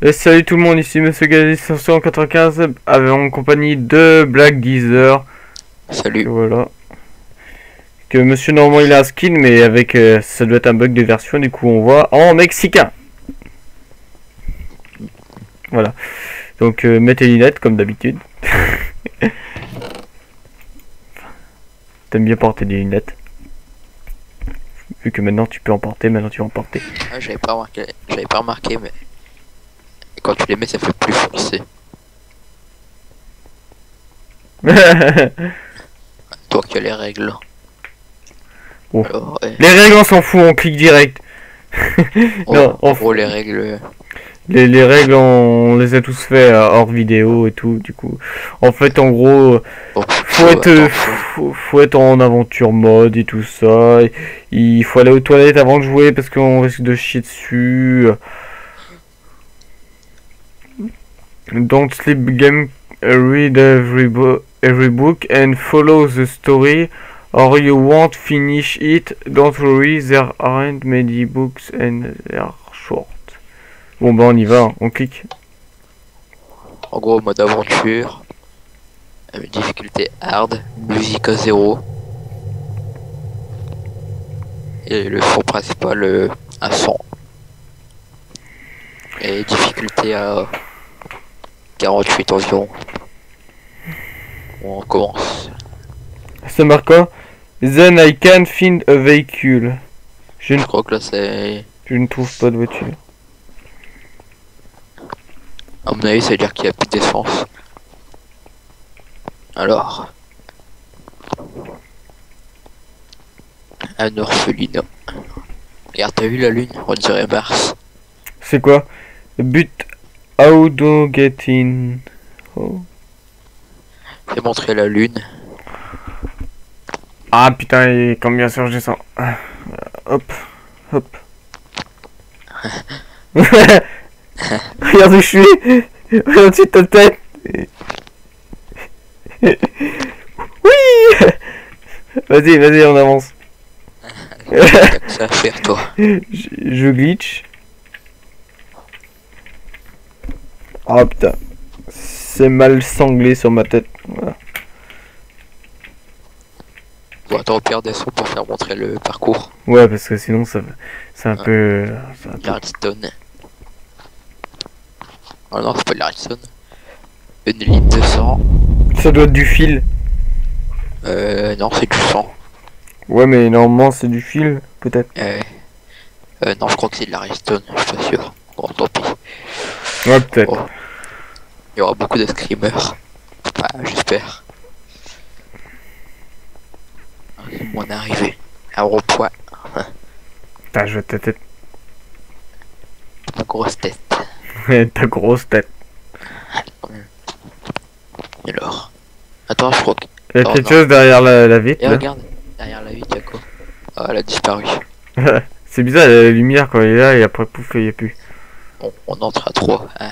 Et salut tout le monde, ici Monsieur BlackDize195 en compagnie de Black Deezer. Salut. Voilà. Que Monsieur Normand il a un skin, mais avec ça doit être un bug de version, du coup on voit en mexicain. Voilà. Donc mettez les lunettes comme d'habitude. T'aimes bien porter des lunettes. Vu que maintenant tu peux en porter, maintenant tu vas en porter. Ah, j'avais pas remarqué, mais quand tu les mets, ça fait plus foncé. Toi que les règles. Oh. Alors, les règles, on s'en fout, on clique direct. Non, en gros, les règles. Les règles, on les a tous fait hors vidéo et tout. Du coup, en fait, en gros, faut être en aventure mode et tout ça. Il faut aller aux toilettes avant de jouer parce qu'on risque de chier dessus. Don't sleep game, read every book and follow the story, or you won't finish it. Don't worry, there aren't many books and they are short. Bon bah on y va, hein. On clique. En gros, mode aventure, difficulté hard, musique à 0. Et le fond principal à 100. Et difficulté à 48 environ. On commence. C'est marquant. Then I can find a vehicle. Je crois que là c'est... Je ne trouve pas de voiture. A mon avis, ça veut dire qu'il n'y a plus d'essence. Alors. Un orphelinat. Regarde, t'as vu la lune? On dirait Mars. C'est quoi? But how do get in? Oh. J'ai montré la lune. Ah putain, et combien ça je descends? Hop, hop. Regarde où je suis. Regarde au-dessus de ta tête. Oui. Vas-y, vas-y, on avance. Ça va faire toi. Je glitch. Ah putain. C'est mal sanglé sur ma tête. Voilà. Bon, attends, perd des sons pour faire montrer le parcours. Ouais, parce que sinon ça c'est un peu... L'Hardstone. Oh non, c'est pas de l'Arison. Une ligne de sang. Ça doit être du fil. Non, c'est du sang. Ouais, mais normalement, c'est du fil, peut-être. Non, je crois que c'est de l'Arison, je suis pas sûr. Bon, tant pis. Ouais, peut-être. Oh. Il y aura beaucoup de screamers. Enfin, j'espère. C'est mon arrivée. Arrow point. Putain, je vais te tête. Ma grosse tête. Ta grosse tête. Alors. Attends, je crois que... Il y a quelque chose derrière la vitre. Et regarde, derrière la vitre, il y a quoi? Ah, elle a disparu. C'est bizarre, la lumière quand elle est là et après pouf, il n'y a plus. Bon, on entre à 3. 1,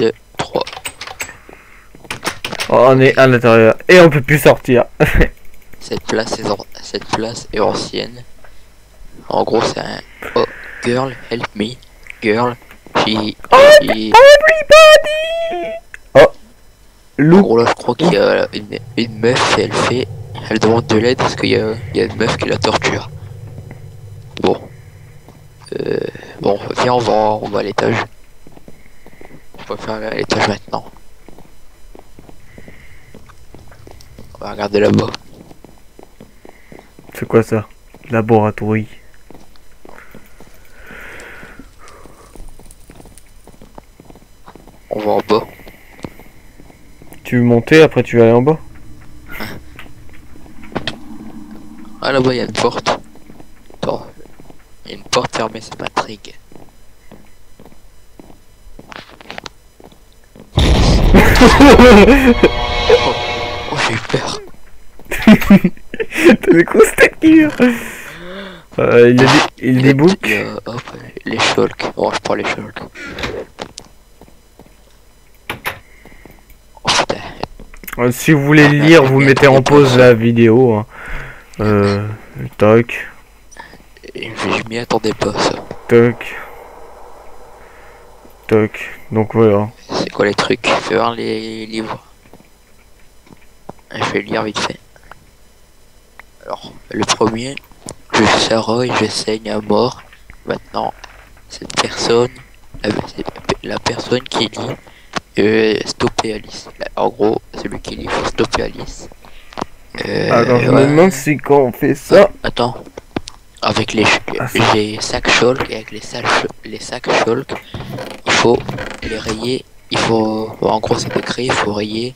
2, 3. On est à l'intérieur et on peut plus sortir. Cette place est ancienne. En gros, c'est un... Oh, girl, help me. Girl. Everybody. Oh, loup. En gros, là, je crois qu'il y a une meuf et elle demande de l'aide parce qu'il y a une meuf qui la torture. Bon. Bon, viens, on va à l'étage. Je préfère aller à l'étage maintenant. On va regarder là-bas. C'est quoi ça? Laboratoire. On va en bas. Tu veux monter, après tu vas aller en bas? Ah là-bas il y a une porte. Attends. Il y a une porte fermée, ça m'intrigue. Oh, j'ai eu peur. T'as des grosses têtes qui hurlent. Il y a des boucs. Hop, les shulks. Oh, je prends les shulks. Si vous voulez lire, vous mettez en pause la vidéo. Hein. Toc. Je m'y attendais pas, ça. Toc. Toc, donc voilà. C'est quoi les trucs? Fais voir les livres. Je vais lire vite fait. Alors, le premier, je suis Sarah et je saigne à mort. Maintenant, cette personne, la personne qui dit stopper Alice. Là, en gros, celui qui dit faut stopper Alice. Alors, je me demande si quand on fait ça. Attends. Avec les sacs shulk et avec les sacs shulk, il faut les rayer. Il faut, en gros, c'est écrit, il faut rayer,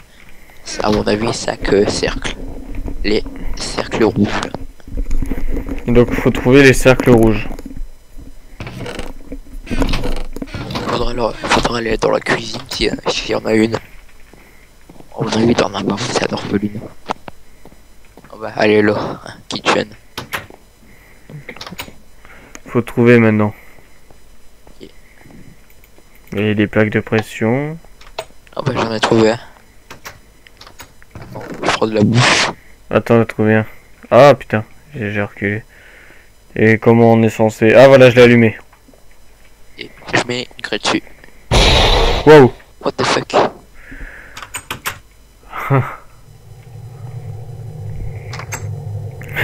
à mon avis, sac cercle. Les cercles rouges. Donc, il faut trouver les cercles rouges. Faudra aller dans la cuisine si y en a une. On voudrait vite en avoir, c'est à l'orpheline. On va aller là, kitchen. Faut trouver maintenant. Okay. Et les plaques de pression. Ah bah j'en ai trouvé un. Attends, je prends de la bouffe. Attends, j'ai trouvé un. Ah putain, j'ai reculé. Et comment on est censé... Ah voilà, je l'ai allumé. Et je mets une craie dessus. Wow. What the fuck.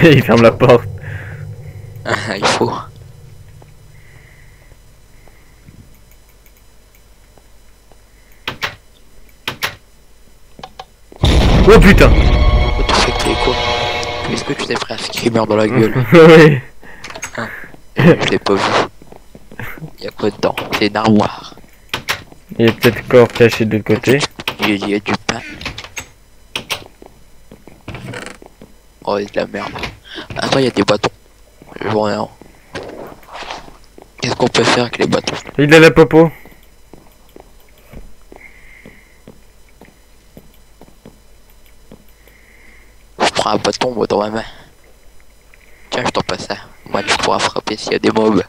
Il ferme la porte. Il faut. Oh putain! What the fuck, t'es quoi? Est-ce que tu t'es pris un screamer dans la gueule? Oui. Hein, je l'ai pas vu. Y'a quoi dedans? C'est une armoire. Il y a peut-être corps caché de côté. Il y a du pain. Oh, il y a de la merde. Attends, il y a des bâtons. Qu'est-ce qu'on peut faire avec les bâtons? Il a la popo. Je prends un bâton moi dans ma main. Tiens, je t'en passe ça. Moi tu pourras frapper s'il y a des mobs.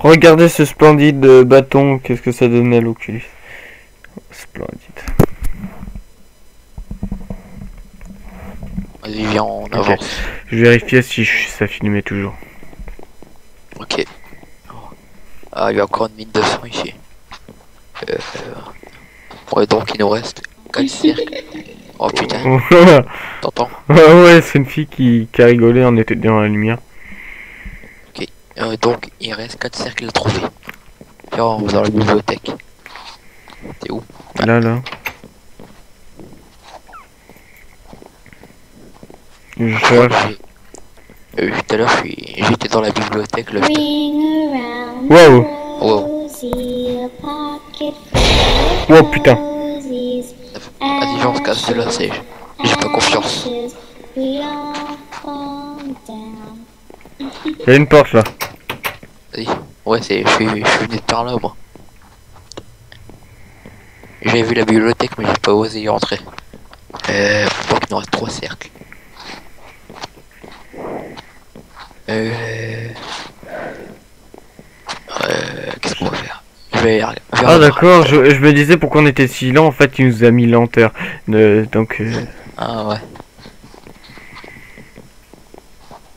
Regardez ce splendide bâton, qu'est-ce que ça donne à l'Oculus. Splendide. Vas-y, viens, on avance. Okay. Je vérifiais si ça filmait toujours. Ok. Ah, il y a encore une mine de sang ici. Ouais, donc il nous reste 4 cercles. Oh putain. T'entends? Ouais, c'est une fille qui a rigolé en était dans la lumière. Donc il reste 4 cercles à trouver. Là on va dans la bibliothèque. T'es où? Là là. Je cherche. Tout à l'heure j'étais dans la bibliothèque là. Wow. Wow. Wow putain. Vas-y viens on se casse de là, c'est... J'ai pas confiance. Y'a une porte là. Oui. Ouais, c'est, je suis venu par là moi. J'ai vu la bibliothèque mais j'ai pas osé y entrer. Faut qu'il nous reste 3 cercles. Qu'est-ce qu'on va faire? Ah d'accord, je me disais pourquoi on était si lent, en fait il nous a mis lenteur. Donc... Ah ouais.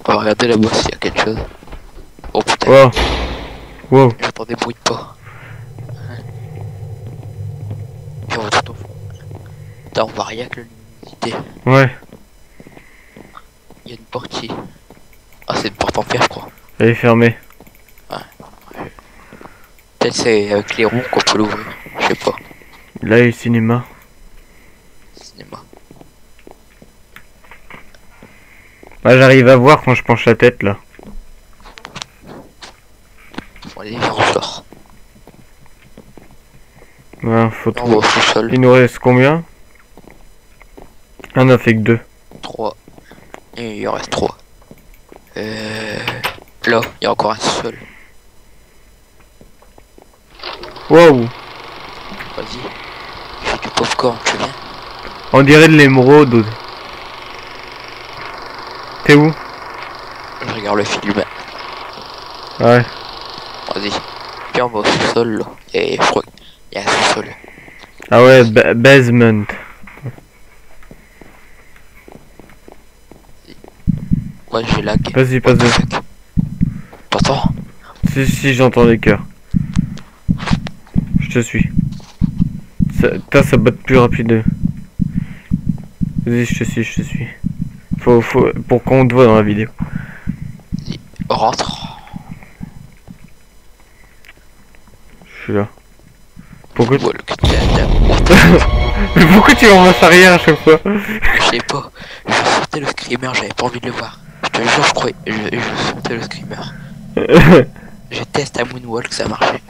On va regarder là-bas s'il y a quelque chose. Oh putain. Wow. Wow. J'entends des bruits de pas. Et on va tout au fond. Putain, on voit rien que l'idée. Ouais. Il y a une porte ici. Ah, c'est une porte en fer, je crois. Elle est fermée. Ouais. Peut-être c'est avec les roues qu'on peut l'ouvrir. Je sais pas. Là, il y a le cinéma. Bah j'arrive à voir quand je penche la tête là. Bon, allez, on sort. Bah, faut trouver. Il nous reste combien? On a fait que 2. 3. Et il en reste 3. Là, il y a encore un seul. Wow. Vas-y. J'ai du popcorn, tu viens? On dirait de l'émeraude. T'es où? Je regarde le film. Ouais. Vas-y. Viens, on va au sous-sol là. Et je crois qu'il y a un sous-sol. Ah ouais, basement. Ouais, j'ai lag. Vas-y, passe. T'entends? Si, si, j'entends des cœurs. Je te suis. Putain, ça bat plus rapide. Vas-y, je te suis, je te suis. Faut pour qu'on te voit dans la vidéo. Rentre. Je suis là. Pourquoi tu... Mais pourquoi tu en vas arrière à chaque fois? Je sais pas. Je sentais le screamer, j'avais pas envie de le voir. Je te jure, je croyais. Je sentais le screamer. Je teste à Moonwalk, ça marchait.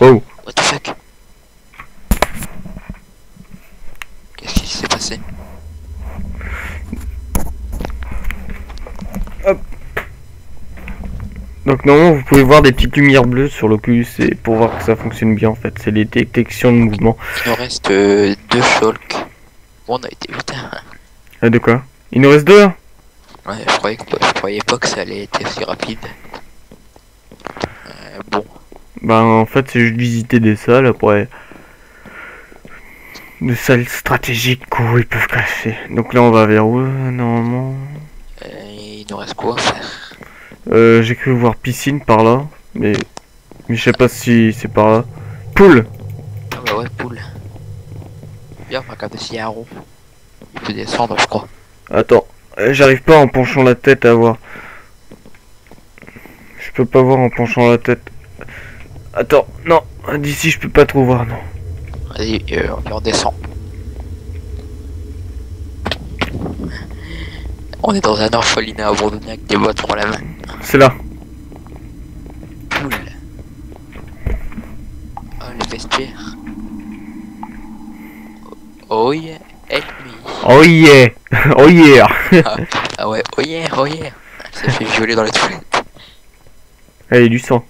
Oh. What the fuck? Qu'est-ce qui s'est passé? Hop. Donc normalement vous pouvez voir des petites lumières bleues sur l'Oculus et pour voir que ça fonctionne bien en fait, c'est les détections de mouvement. Il nous reste deux shulk. Bon, on a été putain. Ah, de quoi? Il nous reste deux là. Ouais, je croyais pas que ça allait être aussi rapide. Bon. Bah en fait c'est juste visiter des salles après. Des salles stratégiques où ils peuvent cacher. Donc là on va vers où normalement? Il nous reste quoi à faire? J'ai cru voir piscine par là, mais je sais pas si c'est par là. Poule. Ah bah ouais, poule. Viens, on va regarder s'il y a un rond. Il peut descendre, je crois. Attends, j'arrive pas en penchant la tête à voir. Je peux pas voir en penchant la tête. Attends, non, d'ici je peux pas trop voir, non. Vas-y, on descend. On est dans un orphelinat abandonné avec des boîtes pour la main. C'est là. Poule. Oh, le vestiaire. Oh yeah, help me. Oh yeah. Oh yeah. Ah ouais, oh yeah, oh yeah. Elle s'est fait violer dans les toilettes. Elle est du sang.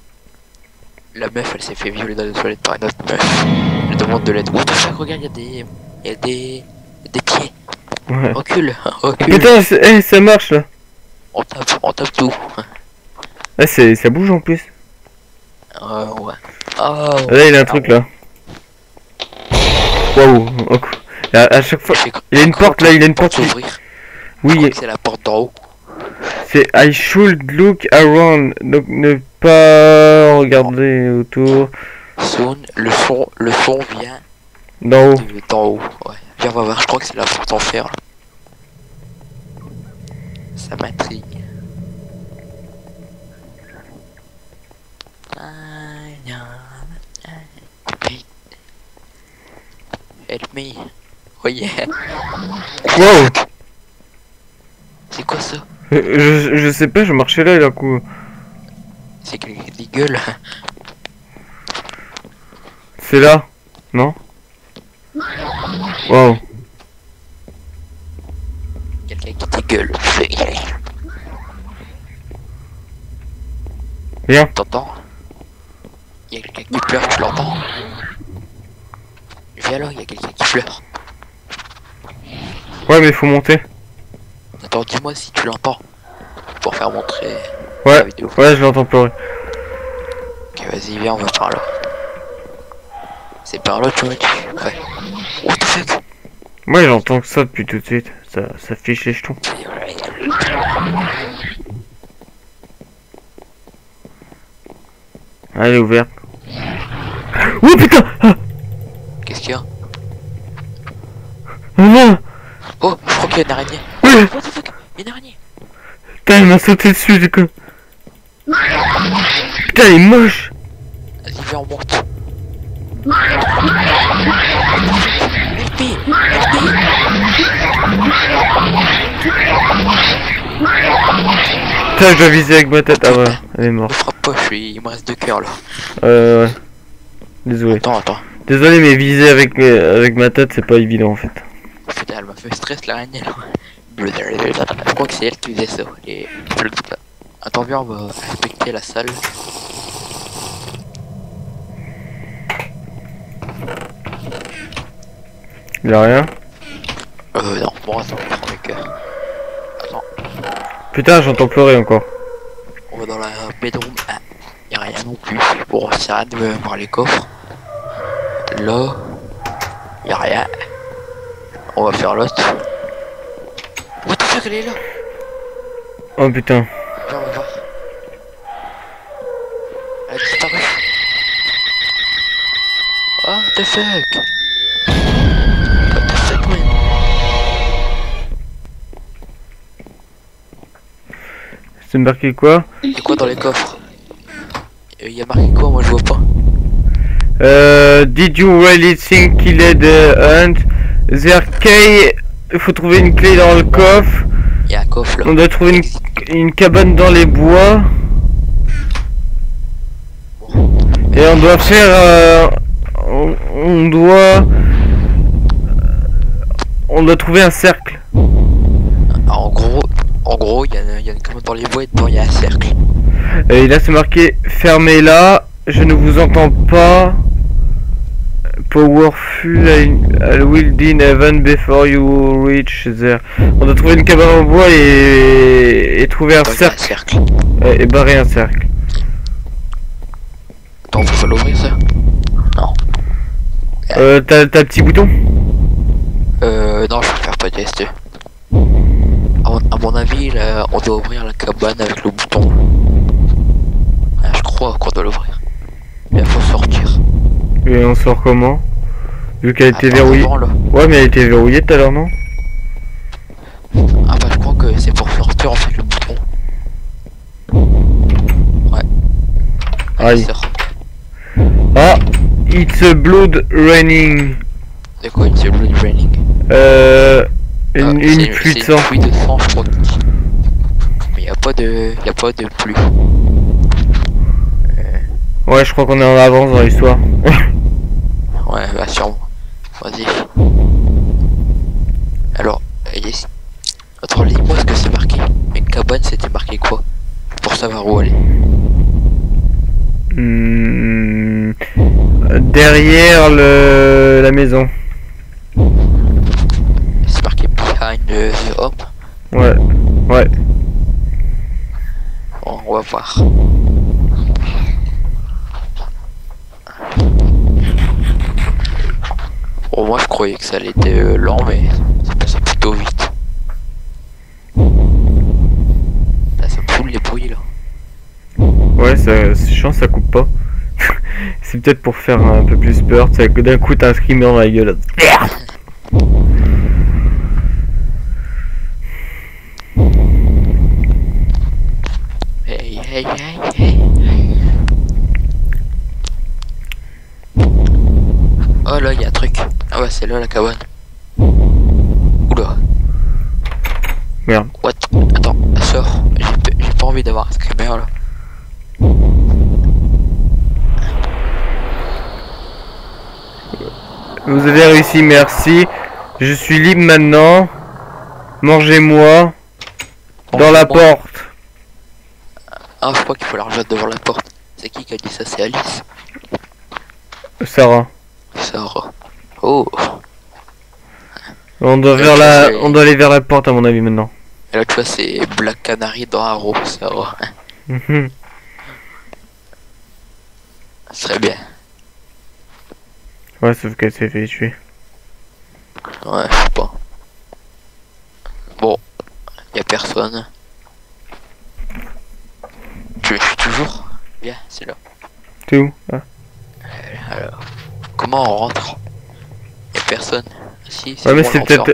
La meuf, elle s'est fait violer dans les toilettes par une autre meuf. Elle demande de l'aide. Oh, regarde, il y a des pieds. Ouais. Recule, recule. Putain, hey, ça marche là. On tape tout. Ah, ça bouge en plus. Ouais. Oh, là, il y a un truc là. Waouh. À chaque fois. Il y a une porte là, il y a une porte. Oui. C'est la porte d'en haut. C'est I should look around. Donc ne pas regarder autour. Soon, le fond vient. D'en haut. D'en haut, ouais. Viens, on va voir, je crois que c'est la porte en fer. Ça m'intrigue. Help me. Oh yeah. Wow. C'est quoi ça? Je sais pas, je marchais là d'un coup. C'est quelqu'un qui gueule. C'est là, non? Wow. Quelqu'un qui dégueule. Viens. T'entends? Y'a quelqu'un qui pleure, tu l'entends? Viens là, y'a quelqu'un qui pleure. Ouais, mais faut monter. Attends, dis-moi si tu l'entends. Pour faire montrer. Ouais, la vidéo. Ouais, je l'entends pleurer. Ok, vas-y, viens, on va par là. C'est par là, tu vois? Ouais. What the fuck? Moi j'entends que ça depuis tout de suite, ça fiche les jetons. Elle est ouverte. Oui putain ah. Qu'est-ce qu'il y a? Non. Oh, je crois qu'il y a une araignée. Oui. What the fuck? Il y a une araignée. Putain, il m'a sauté dessus du coup. Putain, il est moche. Vas-y, viens, on monte. Putain, je dois viser avec ma tête. Ah ouais, elle est morte. Frappe pas, il me reste deux cœurs là. Ouais. Désolé. Attends. Désolé, mais viser avec ma tête, c'est pas évident en fait. Putain, elle m'a fait stress l'araignée là. Je crois que c'est elle qui faisait ça. Et... Attends, viens, on va inspecter la salle. Il a rien? Non, bon, attends, je prends le cœur. Attends. Putain, j'entends pleurer encore. On va dans la bedroom. Ah, y'a rien non plus. Bon, ça arrête de voir les coffres. Là, y'a rien. On va faire l'autre. What the fuck, elle est là? Oh putain. Attends, attends. Elle disparaît. Oh, t'es sec. T'es sec, oui. C'est marqué quoi? C'est quoi dans les coffres? Il y a marqué quoi? Moi je vois pas. Did you really think he led the hunt? There key. Il faut trouver une clé dans le coffre. Il y a un coffre là. On doit trouver une cabane dans les bois. Et on doit faire... On doit trouver un cercle. En gros, il y a une cabane dans les bois et dedans il y a un cercle. Et là c'est marqué fermez-la, je ne vous entends pas. Powerful, I will din heaven before you reach there. On doit trouver une cabane en bois et trouver un cercle. Et barrer un cercle. Attends, faut l'ouvrir ça? Non. T'as un petit bouton? Non, je vais faire pas tester. À mon avis, là, on doit ouvrir la cabane avec le bouton. Là, je crois qu'on doit l'ouvrir. Il faut sortir. Et on sort comment? Vu qu'elle était verrouillée. Ouais, mais elle était verrouillée tout à l'heure, non? Ah bah je crois que c'est pour sortir en fait le bouton. Ouais. Allez, sort. Ah, it's a blood raining. C'est quoi it's a blood raining? Une pluie de sang. Une pluie de sang, je crois. Mais y a pas de pluie. Ouais, je crois qu'on est en avance dans l'histoire. Ouais, bah sûrement. Vas-y. Alors, attends, dis-moi ce que c'est marqué. Une cabane, c'était marqué quoi? Pour savoir où aller. Derrière la maison. C'est marqué behind the home. Ouais, ouais. Bon, on va voir. Bon, moi je croyais que ça allait être lent, mais ça passait plutôt vite. Là, ça me fout les bruits là. Ouais, c'est chiant, ça coupe pas. C'est peut-être pour faire un peu plus peur, c'est que d'un coup t'as un screamer dans la gueule. Hey, hey, hey, hey. Oh là, il y a un truc. Ah bah c'est là la cabane. Oula. Merde. What? Attends, sors. J'ai pas envie d'avoir un screamer là. Vous avez réussi, merci. Je suis libre maintenant. Mangez-moi. Dans la porte. Ah, je crois qu'il faut la rejeter devant la porte. C'est qui a dit ça? C'est Alice. Sarah. Sarah. Oh. On doit aller vers la porte à mon avis maintenant. Et là tu vois c'est Black Canary dans Arrow, Sarah. Très bien. Ouais, sauf qu'elle s'est fait tuer. Ouais, je sais pas. Bon, y a personne. Tu me suis toujours? Bien, c'est là. T'es où? Ah. Alors, comment on rentre? Y'a personne. Si, c'est ouais, mais c'est peut-être...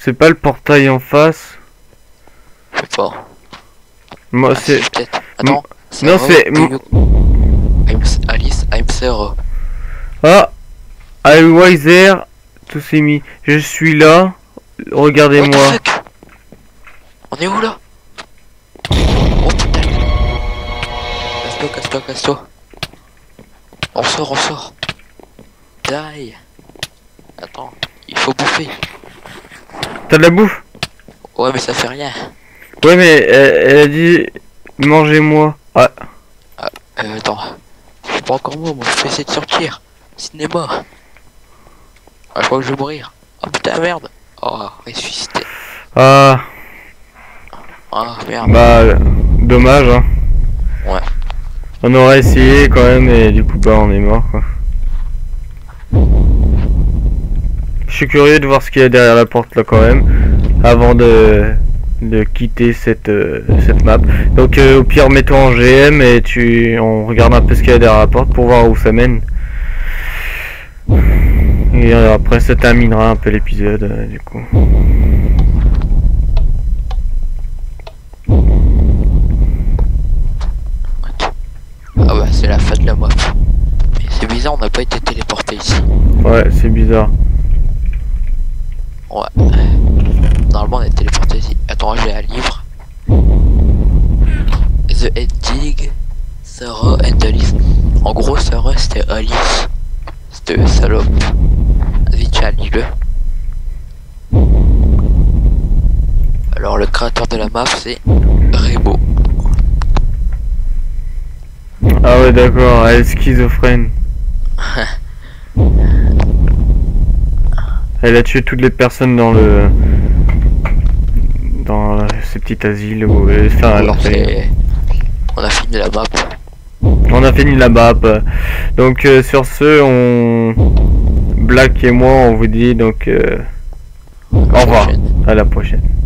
C'est pas le portail en face. Je sais pas. Moi, ah, c'est... Si, peut-être. Attends. Non, c'est... Alice, I'm Sarah. Ah, I was there to see me. Je suis là. Regardez-moi. On est où là? Oh putain. Casse-toi, casse-toi, casse-toi. On sort, on sort. Die. Attends, il faut bouffer. T'as de la bouffe? Ouais, mais ça fait rien. Ouais, mais elle a dit mangez-moi. Ah. Ah attends. Je suis pas encore mort, moi je vais essayer de sortir. Cinéma. Ah, je crois que je vais mourir. Oh putain merde. Oh, ressuscité. Ah. Ah merde. Bah dommage hein. Ouais. On aurait essayé quand même et du coup bah on est mort quoi. Je suis curieux de voir ce qu'il y a derrière la porte là quand même. Avant de de quitter cette, cette map. Donc au pire mets-toi en GM et on regarde un peu ce qu'il y a derrière la porte pour voir où ça mène. Et après ça terminera un peu l'épisode du coup. Ah bah c'est la fin de la map. Mais c'est bizarre, on n'a pas été téléporté ici. Ouais c'est bizarre. Ouais. Normalement on est téléporté ici. Attends, j'ai un livre. The Ending, Sarah and Alice. En gros Sarah c'était Alice. C'était salope. Vas-y tiens, lis-le. Alors le créateur de la map c'est Rebo. Ah ouais d'accord, elle est schizophrène. Elle a tué toutes les personnes dans le... dans ces petits asiles où... enfin, on a fini la map. On a fini la map. Donc sur ce, on... Black et moi, on vous dit donc... au revoir. À la prochaine.